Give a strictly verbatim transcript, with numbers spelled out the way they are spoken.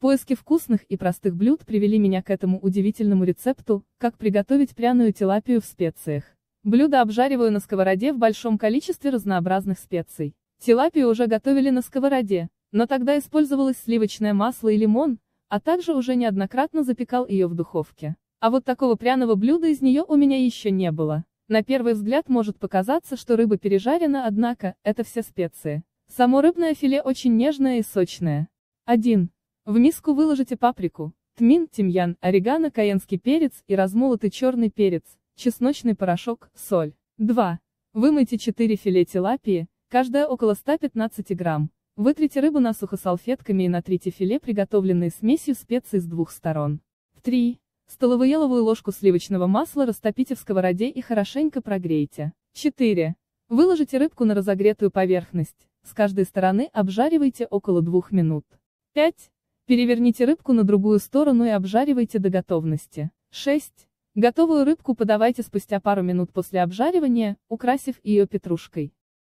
Поиски вкусных и простых блюд привели меня к этому удивительному рецепту, как приготовить пряную тилапию в специях. Блюдо обжариваю на сковороде в большом количестве разнообразных специй. Тилапию уже готовили на сковороде, но тогда использовалось сливочное масло и лимон, а также уже неоднократно запекал ее в духовке. А вот такого пряного блюда из нее у меня еще не было. На первый взгляд может показаться, что рыба пережарена, однако, это все специи. Само рыбное филе очень нежное и сочное. один. В миску выложите паприку, тмин, тимьян, орегано, кайенский перец и размолотый черный перец, чесночный порошок, соль. два. Вымойте четыре филе тилапии, каждая около ста пятнадцати грамм. Вытрите рыбу насухо салфетками и натрите филе, приготовленные смесью специй с двух сторон. три. Столовую еловую ложку сливочного масла растопите в сковороде и хорошенько прогрейте. четыре. Выложите рыбку на разогретую поверхность, с каждой стороны обжаривайте около двух минут. пять. Переверните рыбку на другую сторону и обжаривайте до готовности. шесть. Готовую рыбку подавайте спустя пару минут после обжаривания, украсив ее петрушкой.